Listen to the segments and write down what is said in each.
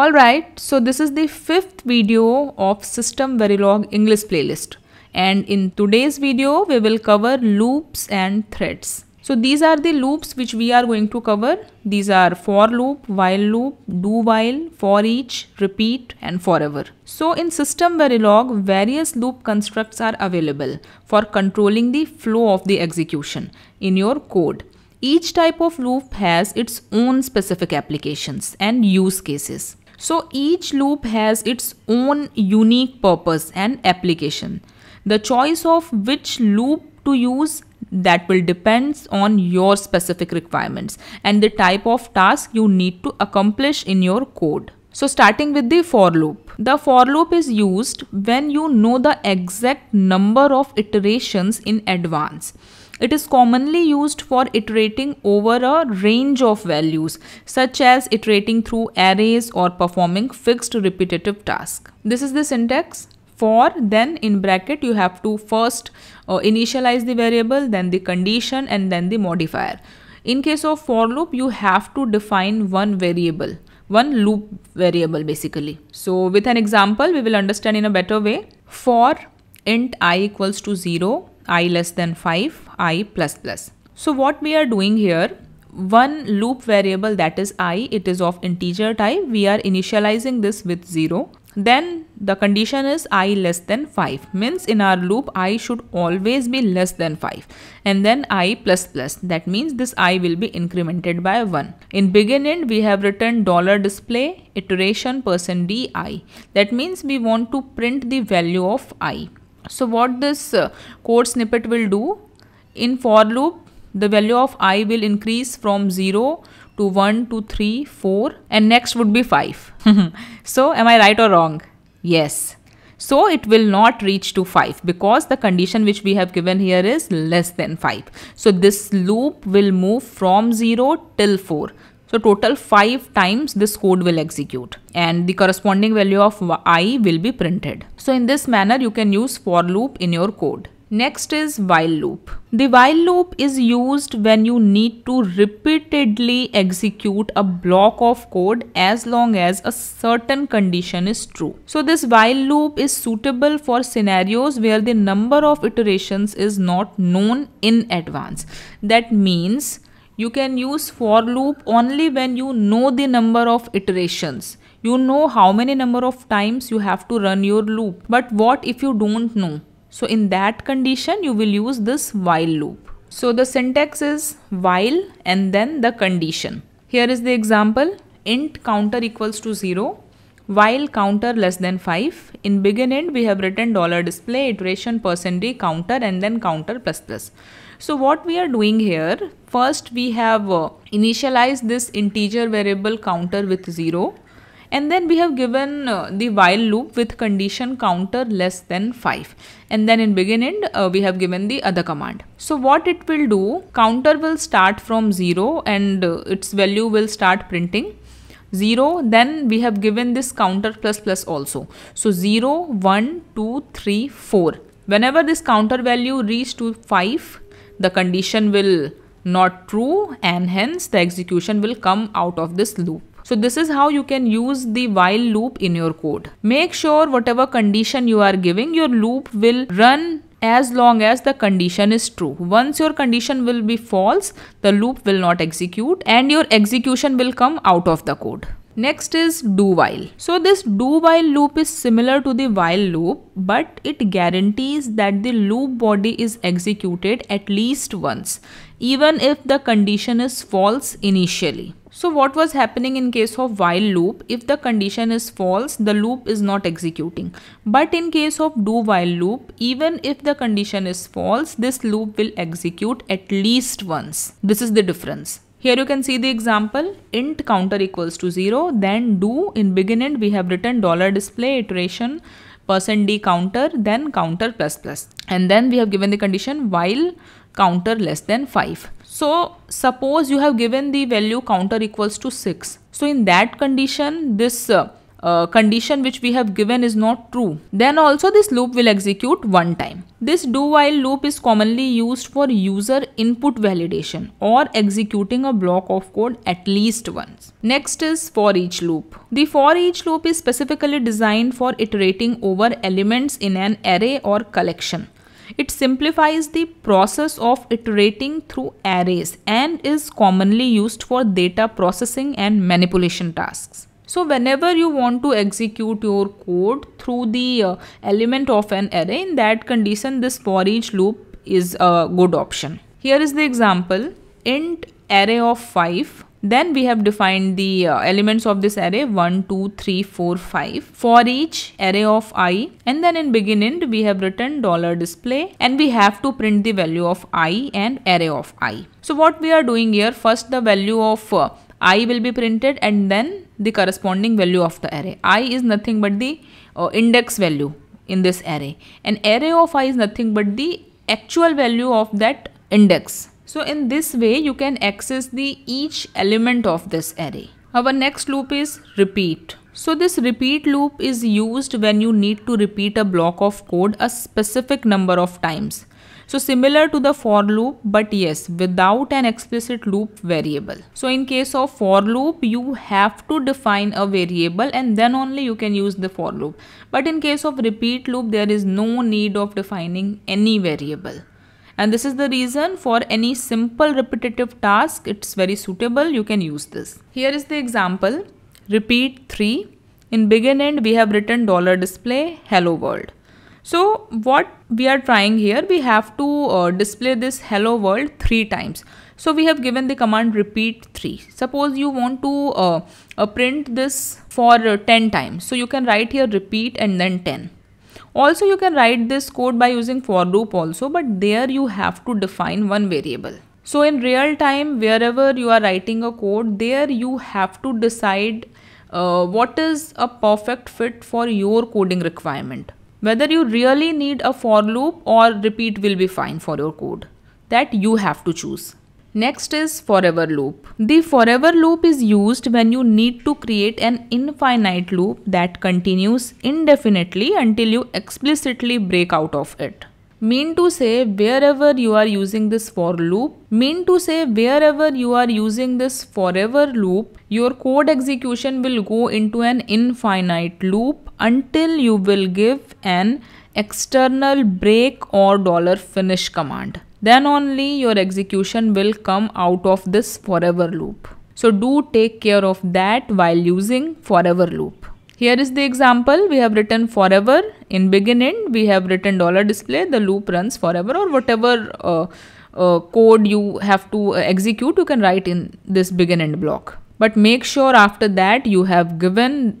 Alright, so this is the 5th video of System Verilog English playlist, and in today's video we will cover loops and threads. So these are the loops which we are going to cover. These are for loop, while loop, do while, for each, repeat and forever. So in System Verilog, various loop constructs are available for controlling the flow of the execution in your code. Each type of loop has its own specific applications and use cases. So each loop has its own unique purpose and application. The choice of which loop to use that will depends on your specific requirements and the type of task you need to accomplish in your code. So starting with the for loop. The for loop is used when you know the exact number of iterations in advance. It is commonly used for iterating over a range of values, such as iterating through arrays or performing fixed repetitive tasks. This is the syntax. For, then in bracket you have to first initialize the variable, then the condition and then the modifier. In case of for loop, you have to define one loop variable basically. So with an example, we will understand in a better way. For int I equals to 0, I less than 5, I plus plus. So what we are doing here, one loop variable, that is I, it is of integer type. We are initializing this with 0. Then the condition is I less than 5, means in our loop I should always be less than 5, and then I plus plus, that means this I will be incremented by 1. In begin end we have written $display iteration %di, that means we want to print the value of I. So what this code snippet will do, in for loop the value of I will increase from 0 to 1 to 3, 4 and next would be 5. So am I right or wrong? Yes. So it will not reach to 5 because the condition which we have given here is less than 5. So this loop will move from 0 till 4. So total 5 times this code will execute and the corresponding value of I will be printed. So in this manner you can use for loop in your code. Next is while loop. The while loop is used when you need to repeatedly execute a block of code as long as a certain condition is true. So this while loop is suitable for scenarios where the number of iterations is not known in advance. That means you can use for loop only when you know the number of iterations. You know how many number of times you have to run your loop. But what if you don't know? So in that condition, you will use this while loop. So the syntax is while and then the condition. Here is the example, int counter equals to 0, while counter less than 5. In begin end, we have written $display iteration %d counter and then counter plus plus. So what we are doing here, first we have initialized this integer variable counter with 0. And then we have given the while loop with condition counter less than 5. And then in begin end, we have given the other command. So what it will do, counter will start from 0 and its value will start printing 0. Then we have given this counter plus plus also. So 0, 1, 2, 3, 4. Whenever this counter value reaches to 5, the condition will not true and hence the execution will come out of this loop. So this is how you can use the while loop in your code. Make sure whatever condition you are giving, your loop will run as long as the condition is true. Once your condition will be false, the loop will not execute and your execution will come out of the code. Next is do while. So this do while loop is similar to the while loop, but it guarantees that the loop body is executed at least once, even if the condition is false initially. So what was happening in case of while loop, if the condition is false, the loop is not executing. But in case of do while loop, even if the condition is false, this loop will execute at least once. This is the difference. Here you can see the example, int counter equals to 0, then do, in begin end we have written $display iteration %d counter, then counter plus plus. And then we have given the condition while counter less than 5. So suppose you have given the value counter equals to 6. So in that condition, this condition which we have given is not true, then also this loop will execute one time. This do while loop is commonly used for user input validation or executing a block of code at least once. Next is for each loop. The for each loop is specifically designed for iterating over elements in an array or collection. It simplifies the process of iterating through arrays and is commonly used for data processing and manipulation tasks. So whenever you want to execute your code through the element of an array, in that condition this for each loop is a good option. Here is the example: int array of 5. Then we have defined the elements of this array 1, 2, 3, 4, 5 for each array of I, and then in begin int we have written $display and we have to print the value of I and array of I. So what we are doing here, first the value of I will be printed and then the corresponding value of the array. I is nothing but the index value in this array, and array of I is nothing but the actual value of that index. So in this way you can access the each element of this array. Our next loop is repeat. So this repeat loop is used when you need to repeat a block of code a specific number of times. So similar to the for loop, but yes, without an explicit loop variable. So in case of for loop, you have to define a variable and then only you can use the for loop. But in case of repeat loop, there is no need of defining any variable. And this is the reason for any simple repetitive task, it's very suitable, you can use this. Here is the example, repeat 3. In begin end, we have written $display hello world. So what we are trying here, we have to display this hello world 3 times. So we have given the command repeat 3. Suppose you want to print this for 10 times. So you can write here repeat and then 10. Also you can write this code by using for loop also, but there you have to define one variable. So in real time, wherever you are writing a code, there you have to decide what is a perfect fit for your coding requirement. Whether you really need a for loop or repeat will be fine for your code, that you have to choose. Next is forever loop. The forever loop is used when you need to create an infinite loop that continues indefinitely until you explicitly break out of it. Mean to say wherever you are using this forever loop, your code execution will go into an infinite loop until you will give an external break or $finish command. Then only your execution will come out of this forever loop. So do take care of that while using forever loop. Here is the example, we have written forever. In begin end, we have written $display, the loop runs forever, or whatever code you have to execute, you can write in this begin end block. But make sure after that you have given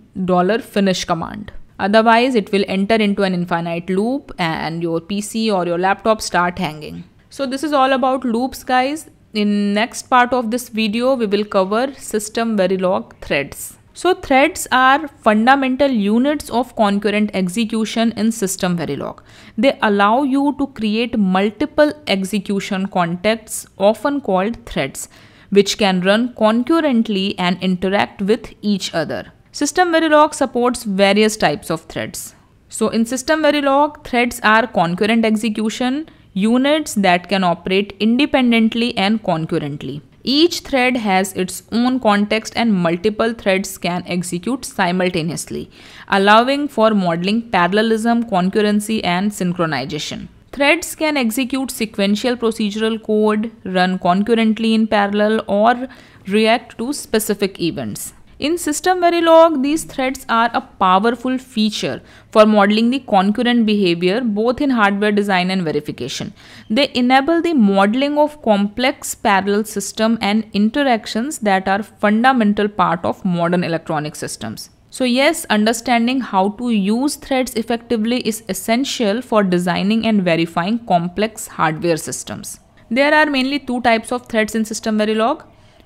$finish command. Otherwise it will enter into an infinite loop and your PC or your laptop start hanging. So this is all about loops, guys. In next part of this video, we will cover SystemVerilog threads. So threads are fundamental units of concurrent execution in SystemVerilog. They allow you to create multiple execution contexts, often called threads, which can run concurrently and interact with each other. SystemVerilog supports various types of threads. So in SystemVerilog, threads are concurrent execution units that can operate independently and concurrently. Each thread has its own context and multiple threads can execute simultaneously, allowing for modeling parallelism, concurrency, and synchronization. Threads can execute sequential procedural code, run concurrently in parallel, or react to specific events. In SystemVerilog, these threads are a powerful feature for modeling the concurrent behavior both in hardware design and verification. They enable the modeling of complex parallel systems and interactions that are fundamental part of modern electronic systems. So yes, understanding how to use threads effectively is essential for designing and verifying complex hardware systems. There are mainly two types of threads in SystemVerilog: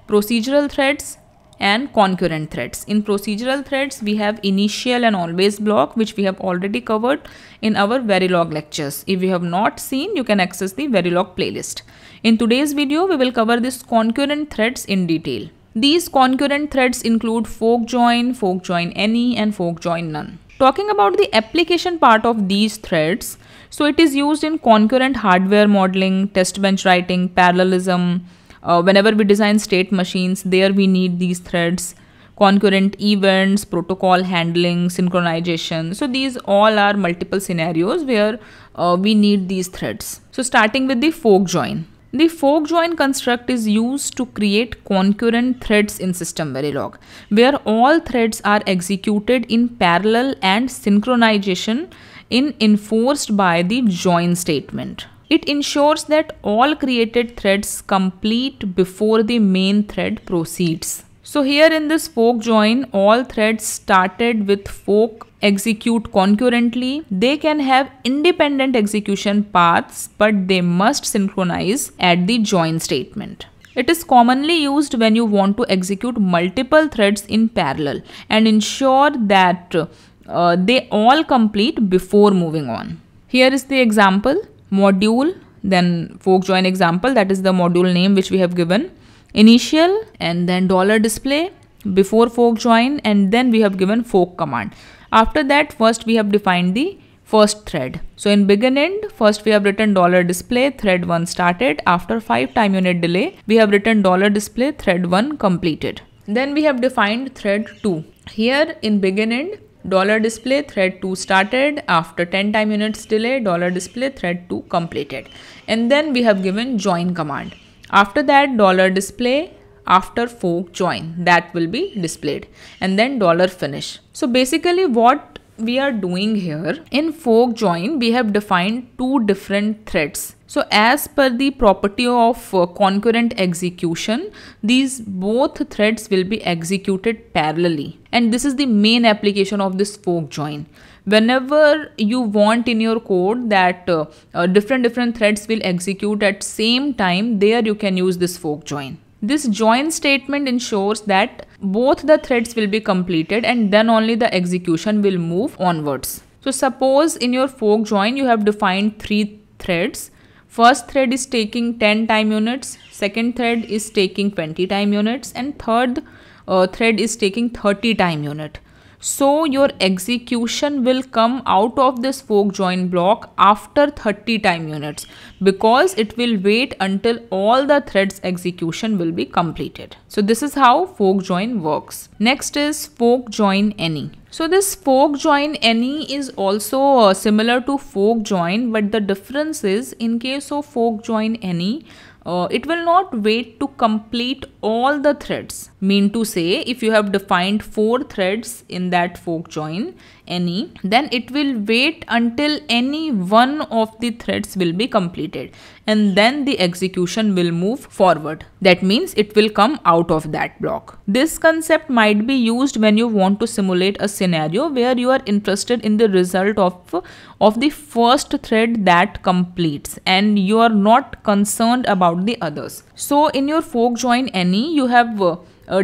procedural threads and concurrent threads. In procedural threads, we have initial and always block, which we have already covered in our Verilog lectures. If you have not seen, you can access the Verilog playlist. In today's video, we will cover these concurrent threads in detail. These concurrent threads include fork join any, and fork join none. Talking about the application part of these threads, so it is used in concurrent hardware modeling, test bench writing, parallelism. Whenever we design state machines, there we need these threads. Concurrent events, protocol handling, synchronization. So these all are multiple scenarios where we need these threads. So starting with the fork join. The fork join construct is used to create concurrent threads in SystemVerilog, where all threads are executed in parallel and synchronization enforced by the join statement. It ensures that all created threads complete before the main thread proceeds. So here in this fork join, all threads started with fork execute concurrently. They can have independent execution paths, but they must synchronize at the join statement. It is commonly used when you want to execute multiple threads in parallel and ensure that they all complete before moving on. Here is the example module, then fork join example, that is the module name which we have given. Initial and then $display before fork join, and then we have given fork command. After that, first we have defined the first thread. So in begin end, first we have written $display thread 1 started. After 5 time unit delay, we have written $display thread 1 completed. Then we have defined thread 2. Here in begin end, $display thread 2 started. After 10 time units delay, $display thread 2 completed. And then we have given join command. After that, $display after fork join, that will be displayed, and then $finish. So basically what we are doing here, in fork join we have defined two different threads. So as per the property of concurrent execution, these both threads will be executed parallelly, and this is the main application of this fork join. Whenever you want in your code that different threads will execute at same time, there you can use this fork join. This join statement ensures that both the threads will be completed, and then only the execution will move onwards. So suppose in your fork join you have defined 3 threads. First thread is taking 10 time units, second thread is taking 20 time units, and third thread is taking 30 time unit. So your execution will come out of this fork join block after 30 time units, because it will wait until all the threads execution will be completed. So this is how fork join works. Next is fork join any. So this fork join any is also similar to fork join, but the difference is, in case of fork join any, it will not wait to complete all the threads. Mean to say, if you have defined 4 threads in that fork join any, then it will wait until any one of the threads will be completed, and then the execution will move forward. That means it will come out of that block. This concept might be used when you want to simulate a scenario where you are interested in the result of the first thread that completes, and you are not concerned about the others. So in your fork join any, you have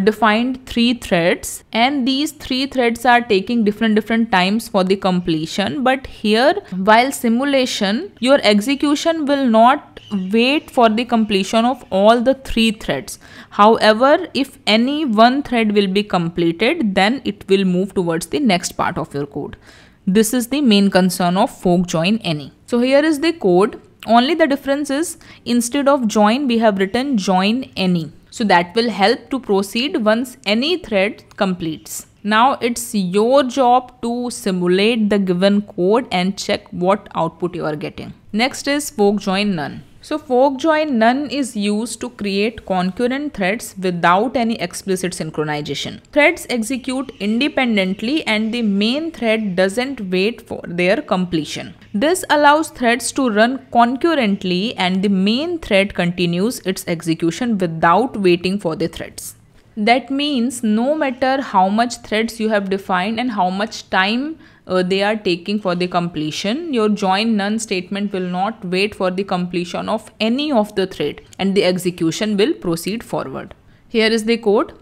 defined 3 threads, and these 3 threads are taking different times for the completion. But here, while simulation, your execution will not wait for the completion of all the 3 threads. However, if any one thread will be completed, then it will move towards the next part of your code. This is the main concern of fork join any. So here is the code. Only the difference is, instead of join we have written join any. So that will help to proceed once any thread completes. Now it's your job to simulate the given code and check what output you are getting. Next is fork join none. So fork join none is used to create concurrent threads without any explicit synchronization. Threads execute independently, and the main thread doesn't wait for their completion. This allows threads to run concurrently, and the main thread continues its execution without waiting for the threads. That means no matter how much threads you have defined and how much time they are taking for the completion, your join none statement will not wait for the completion of any of the thread, and the execution will proceed forward. Here is the code.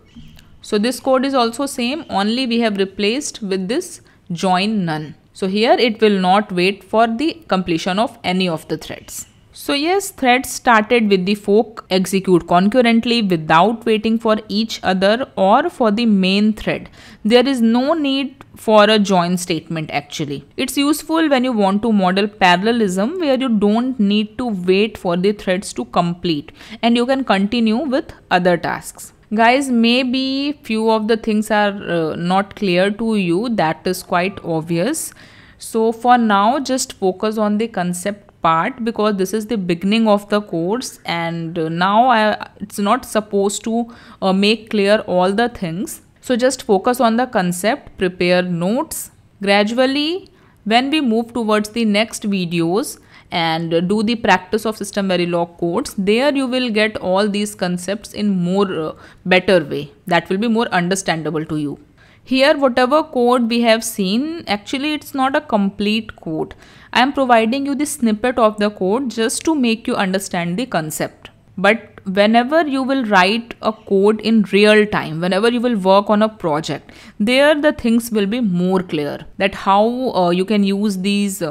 So this code is also same, only we have replaced with this join none. So here it will not wait for the completion of any of the threads. So yes, threads started with the fork execute concurrently without waiting for each other or for the main thread. There is no need for a join statement actually. It's useful when you want to model parallelism where you don't need to wait for the threads to complete and you can continue with other tasks. Guys, maybe few of the things are not clear to you, that is quite obvious. So for now, just focus on the concept part because this is the beginning of the course and now it's not supposed to make clear all the things. So just focus on the concept, prepare notes. Gradually, when we move towards the next videos and do the practice of SystemVerilog course, there you will get all these concepts in more better way that will be more understandable to you. Here whatever code we have seen, actually it's not a complete code. I am providing you the snippet of the code just to make you understand the concept. But whenever you will write a code in real time, whenever you will work on a project, there the things will be more clear. That how you can use these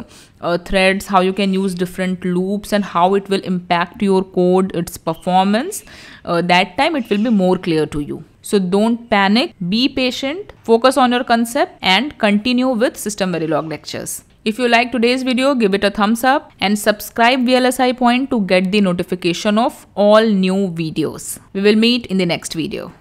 threads, how you can use different loops and how it will impact your code, its performance. That time it will be more clear to you. So don't panic, be patient, focus on your concept and continue with SystemVerilog lectures. If you like today's video, give it a thumbs up and subscribe VLSI Point to get the notification of all new videos. We will meet in the next video.